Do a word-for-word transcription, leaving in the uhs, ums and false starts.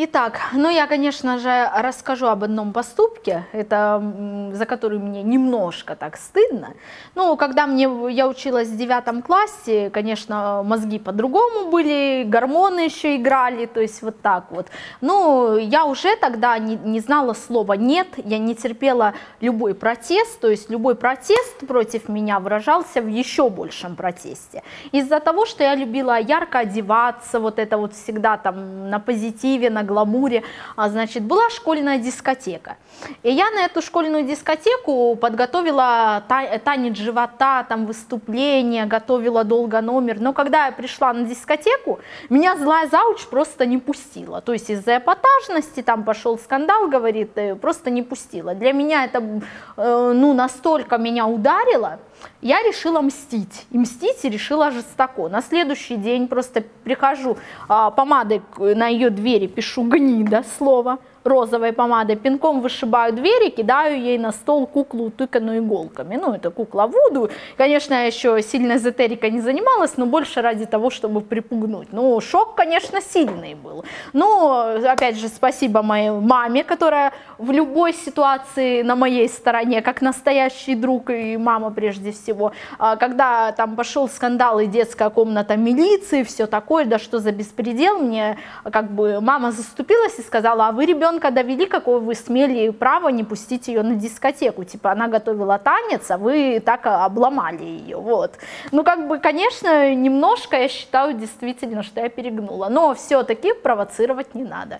Итак, ну я, конечно же, расскажу об одном поступке, это, за который мне немножко так стыдно. Ну, когда мне, я училась в девятом классе, конечно, мозги по-другому были, гормоны еще играли, то есть вот так вот. Ну, я уже тогда не, не знала слова «нет», я не терпела любой протест, то есть любой протест против меня выражался в еще большем протесте. Из-за того, что я любила ярко одеваться, вот это вот всегда там на позитиве, на гламуре, значит, была школьная дискотека. И я на эту школьную дискотеку подготовила танец живота, там выступление, готовила долго номер. Но когда я пришла на дискотеку, меня злая зауч просто не пустила. То есть из-за эпатажности там пошел скандал, говорит, просто не пустила. Для меня это ну, настолько меня ударило, я решила мстить, и мстить и решила жестоко. На следующий день просто прихожу, а, помадой на ее двери пишу «гнида» слово, розовой помадой, пинком вышибаю двери, кидаю ей на стол куклу, тыканную иголками. Ну, это кукла Вуду. Конечно, я еще сильно эзотерикой не занималась, но больше ради того, чтобы припугнуть. Ну, шок, конечно, сильный был. Но, опять же, спасибо моей маме, которая в любой ситуации на моей стороне, как настоящий друг и мама прежде всего. Когда там пошел скандал и детская комната милиции, все такое, да что за беспредел, мне как бы мама заступилась и сказала: а вы, ребенок, довели, какое вы смели право не пустить ее на дискотеку, типа она готовила танец, а вы так обломали ее, вот. Ну, как бы, конечно, немножко, я считаю, действительно, что я перегнула, но все-таки провоцировать не надо.